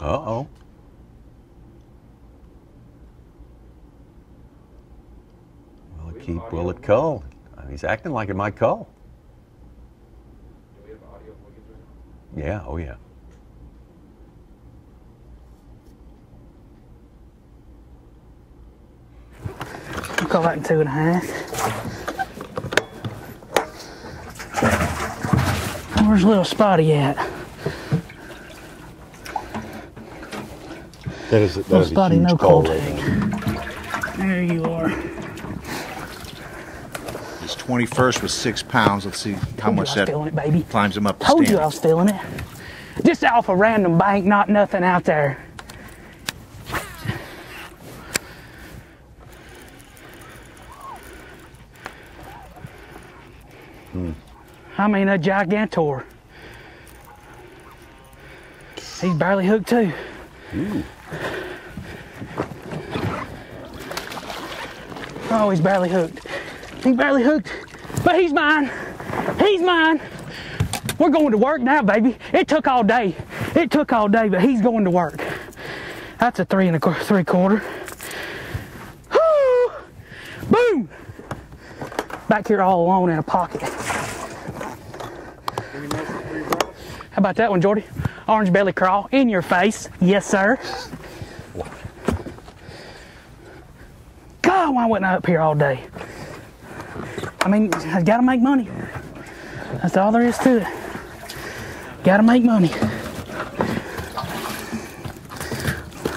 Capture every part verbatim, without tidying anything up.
Uh-oh. Will it keep? Will it cull? He's acting like it might cull. Yeah, oh yeah. I've got about two and a half. Where's little Spotty at? That is, that little is Spotty, a huge no call tag. Right there you are. He's twenty-first with six pounds. Let's see how much that it, baby. climbs him up the Told stand. you I was feeling it. Just off a random bank, not nothing out there. Hmm. I mean, a gigantor. He's barely hooked too. Ooh. Oh, he's barely hooked. He's barely hooked, but he's mine. He's mine. We're going to work now, baby. It took all day. It took all day, but he's going to work. That's a three and a three quarter. Woo! Boom! Back here all alone in a pocket. How about that one, Jordy? Orange belly crawl in your face. Yes, sir. God, why wasn't I up here all day? I mean, I gotta make money. That's all there is to it. Gotta make money.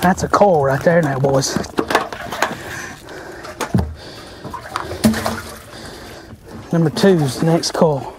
That's a coal right there now, boys. Number two's the next coal.